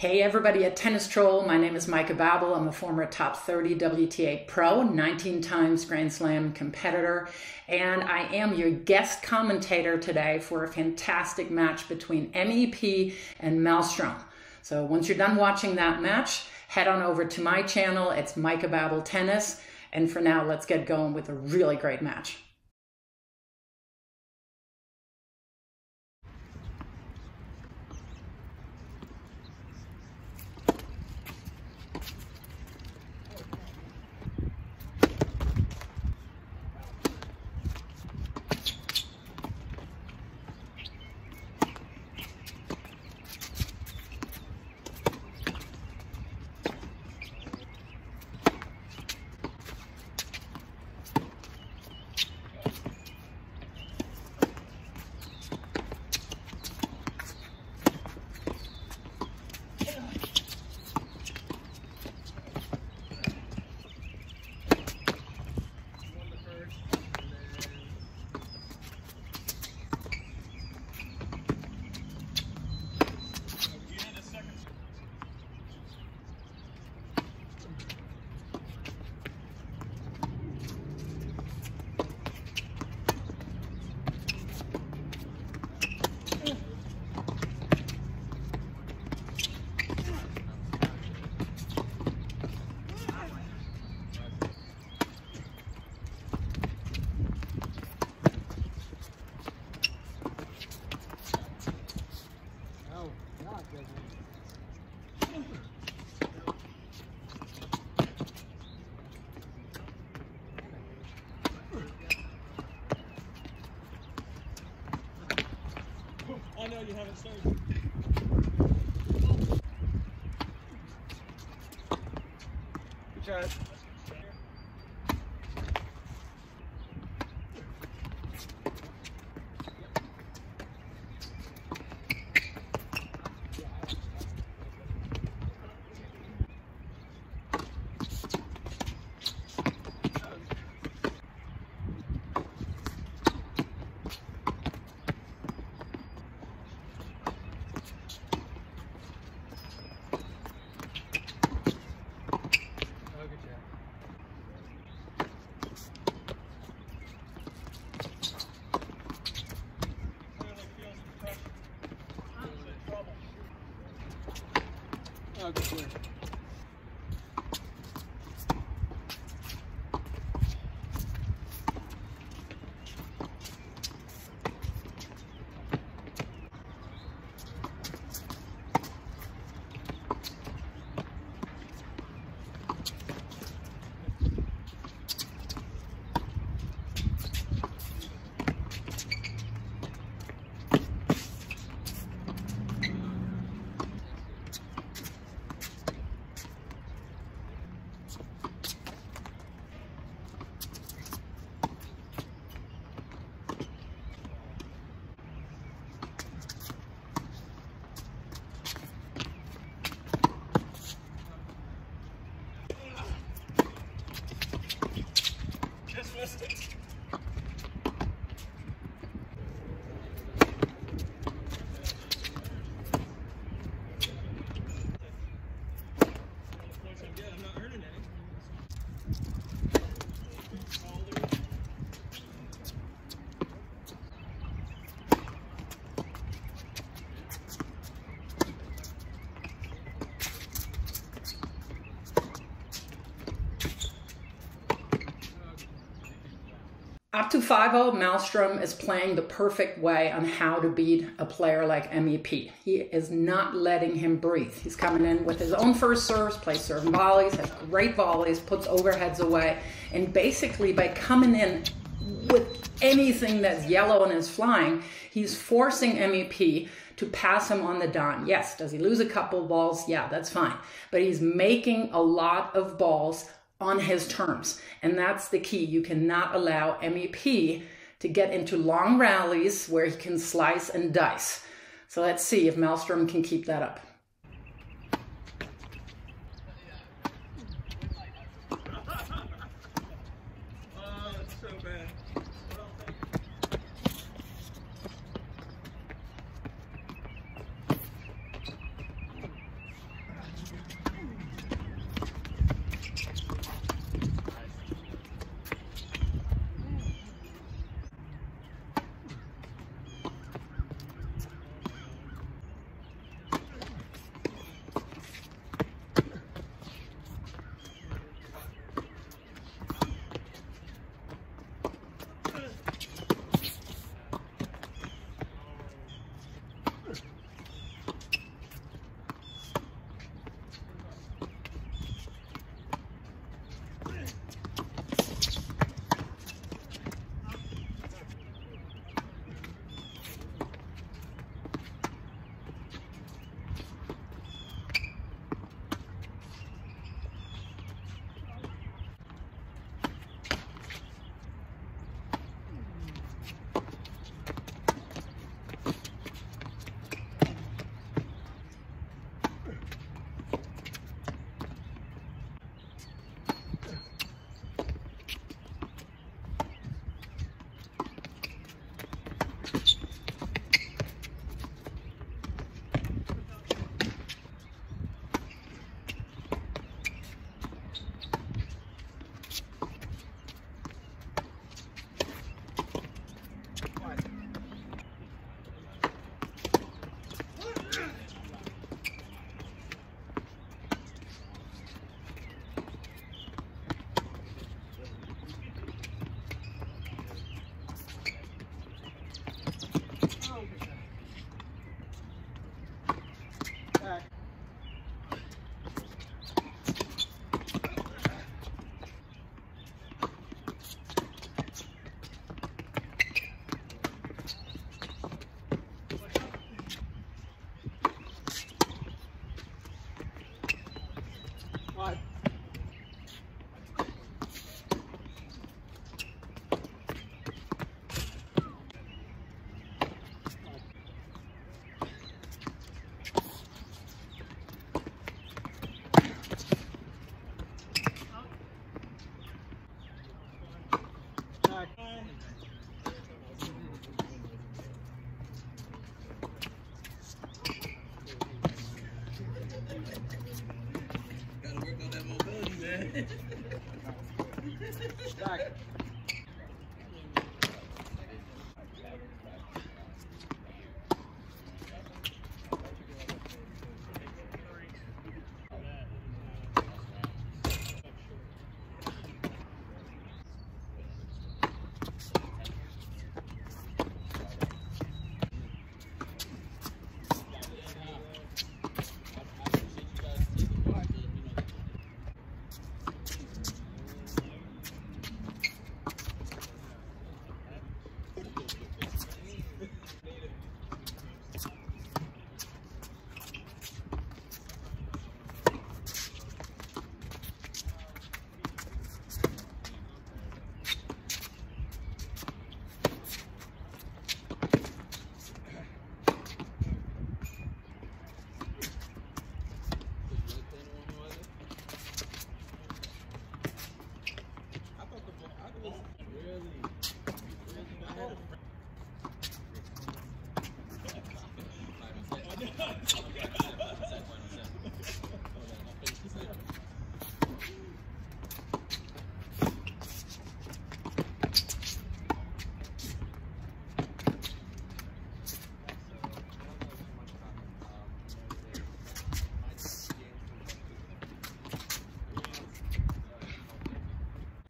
Hey everybody at Tennis Troll, my name is Meike Babel. I'm a former top 30 WTA pro, 19 times Grand Slam competitor, and I am your guest commentator today for a fantastic match between MEP and Maëlstrom. So once you're done watching that match, head on over to my channel. It's Meike Babel Tennis, and for now, let's get going with a really great match. I know you haven't started. Good try. Oh, good. Up to 5-0, Maëlstrom is playing the perfect way on how to beat a player like MEP. He is not letting him breathe. He's coming in with his own first serves, plays serve and volleys, has great volleys, puts overheads away, and basically by coming in with anything that's yellow and is flying, he's forcing MEP to pass him on the dime. Yes, does he lose a couple balls? Yeah, that's fine. But he's making a lot of balls on his terms, and that's the key. You cannot allow MEP to get into long rallies where he can slice and dice. So let's see if Maëlstrom can keep that up. Stack.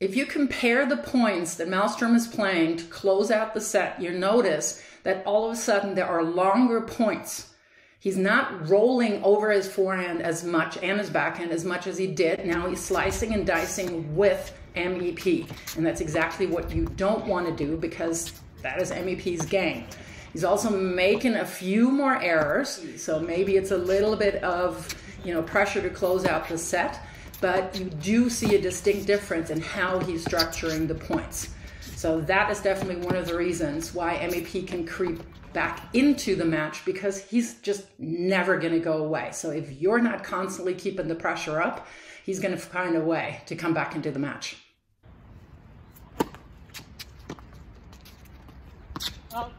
If you compare the points that Maëlstrom is playing to close out the set, you notice that all of a sudden there are longer points. He's not rolling over his forehand as much and his backhand as much as he did. Now he's slicing and dicing with MEP. And that's exactly what you don't want to do because that is MEP's game. He's also making a few more errors. So maybe it's a little bit of, you know, pressure to close out the set. But you do see a distinct difference in how he's structuring the points. So that is definitely one of the reasons why MEP can creep back into the match, because he's just never gonna go away. So if you're not constantly keeping the pressure up, he's gonna find a way to come back into the match. Oh.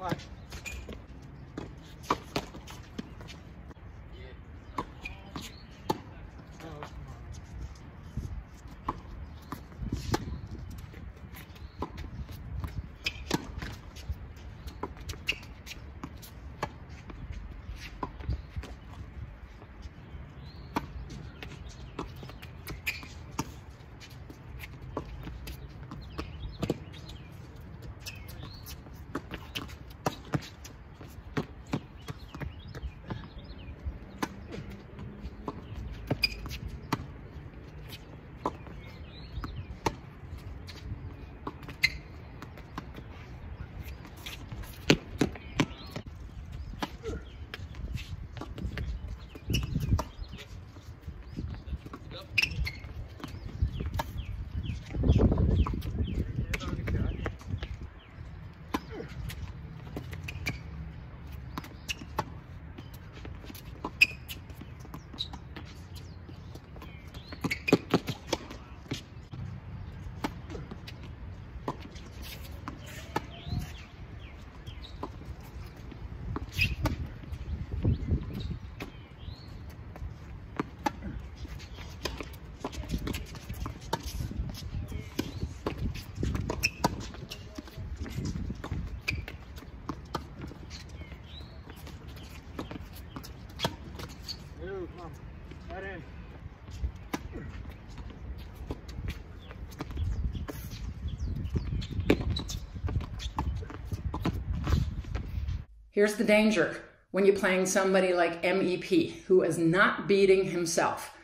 Watch. Here's the danger when you're playing somebody like MEP, who is not beating himself.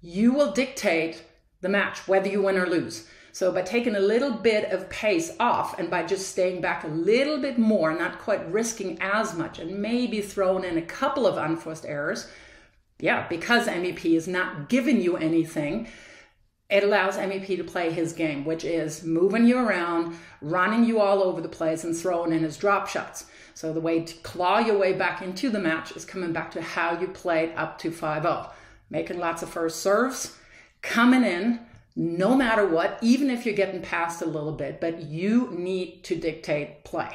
You will dictate the match, whether you win or lose. So by taking a little bit of pace off and by just staying back a little bit more, not quite risking as much, and maybe throwing in a couple of unforced errors, yeah, because MEP is not giving you anything, it allows MEP to play his game, which is moving you around, running you all over the place, and throwing in his drop shots. So the way to claw your way back into the match is coming back to how you played up to 5-0. Making lots of first serves, coming in, no matter what, even if you're getting passed a little bit, but you need to dictate play.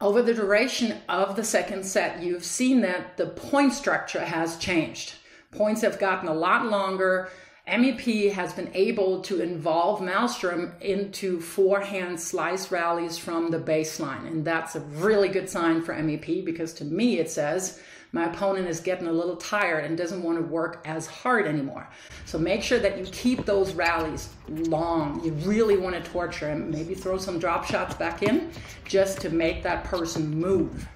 Over the duration of the second set, you've seen that the point structure has changed. Points have gotten a lot longer. MEP has been able to involve Maëlstrom into forehand slice rallies from the baseline. And that's a really good sign for MEP, because to me it says, my opponent is getting a little tired and doesn't want to work as hard anymore. So make sure that you keep those rallies long. You really want to torture him. Maybe throw some drop shots back in just to make that person move.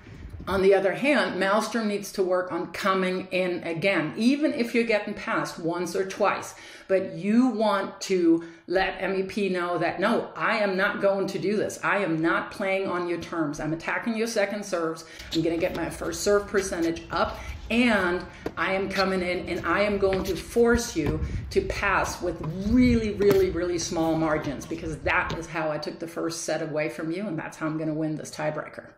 On the other hand, Maëlstrom needs to work on coming in again, even if you're getting past once or twice. But you want to let MEP know that, no, I am not going to do this. I am not playing on your terms. I'm attacking your second serves. I'm going to get my first serve percentage up, and I am coming in and I am going to force you to pass with really, really, really small margins, because that is how I took the first set away from you, and that's how I'm going to win this tiebreaker.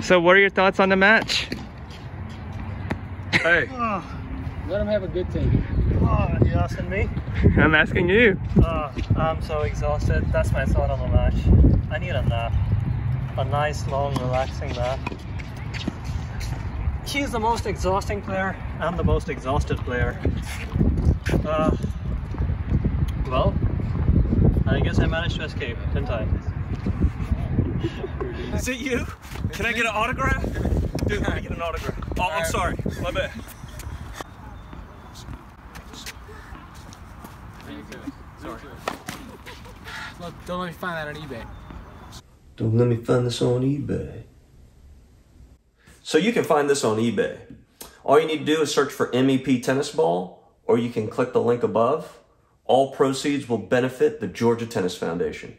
So what are your thoughts on the match? Hey. Let him have a good take. Oh, you asking me? I'm asking you. Oh, I'm so exhausted. That's my thought on the match. I need a nap. A nice, long, relaxing nap. She's the most exhausting player. I'm the most exhausted player. Well, I guess I managed to escape, didn't I? Is it you? Can I get an autograph? Dude, let me get an autograph. Oh, I'm sorry. My bad. Sorry. Look, don't let me find that on eBay. Don't let me find this on eBay. So you can find this on eBay. All you need to do is search for MEP tennis ball, or you can click the link above. All proceeds will benefit the Georgia Tennis Foundation.